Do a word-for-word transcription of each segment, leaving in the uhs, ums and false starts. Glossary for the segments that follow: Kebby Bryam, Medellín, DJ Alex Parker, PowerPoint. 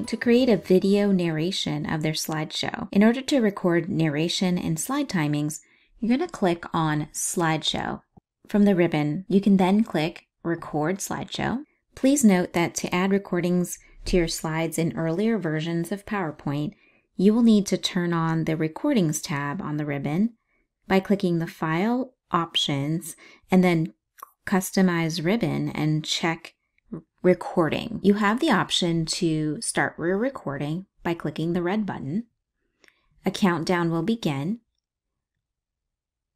PowerPoint to create a video narration of their slideshow. In order to record narration and slide timings, you're going to click on Slideshow. From the ribbon, you can then click Record Slideshow. Please note that to add recordings to your slides in earlier versions of PowerPoint, you will need to turn on the Recordings tab on the ribbon by clicking the File Options and then Customize Ribbon and check Recording. You have the option to start your recording by clicking the red button. A countdown will begin.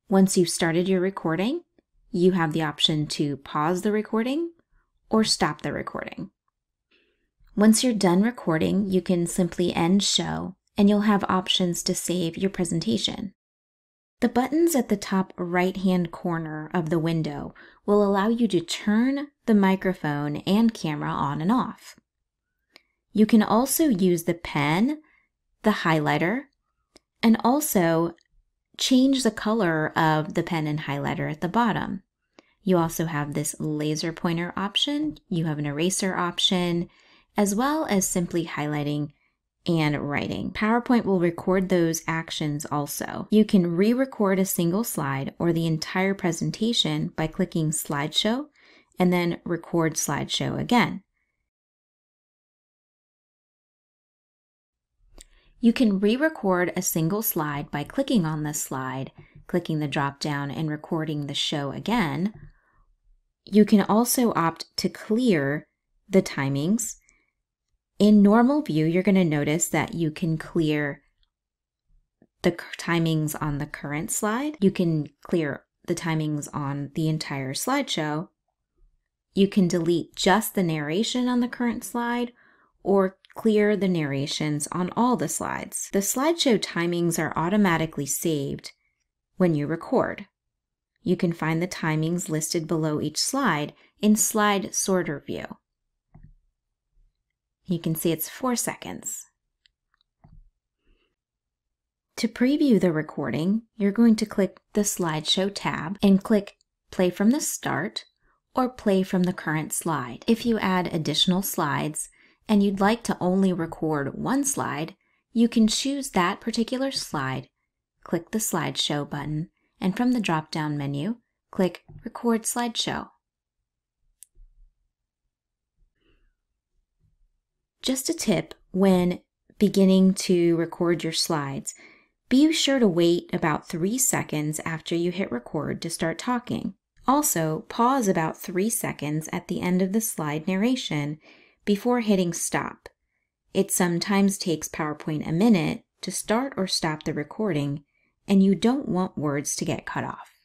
Once you've started your recording, you have the option to pause the recording or stop the recording. Once you're done recording, you can simply end show, and you'll have options to save your presentation. The buttons at the top right-hand corner of the window will allow you to turn the microphone and camera on and off. You can also use the pen, the highlighter, and also change the color of the pen and highlighter at the bottom. You also have this laser pointer option, you have an eraser option, as well as simply highlighting and writing. PowerPoint will record those actions also. You can re-record a single slide or the entire presentation by clicking Slideshow and then Record Slideshow again. You can re-record a single slide by clicking on the slide, clicking the drop-down and recording the show again. You can also opt to clear the timings. In normal view, you're going to notice that you can clear the timings on the current slide. You can clear the timings on the entire slideshow. You can delete just the narration on the current slide or clear the narrations on all the slides. The slideshow timings are automatically saved when you record. You can find the timings listed below each slide in Slide Sorter view. You can see it's four seconds. To preview the recording, you're going to click the Slideshow tab and click Play from the Start or Play from the Current Slide. If you add additional slides and you'd like to only record one slide, you can choose that particular slide, click the Slideshow button, and from the drop-down menu, click Record Slideshow. Just a tip when beginning to record your slides, be sure to wait about three seconds after you hit record to start talking. Also, pause about three seconds at the end of the slide narration before hitting stop. It sometimes takes PowerPoint a minute to start or stop the recording, and you don't want words to get cut off.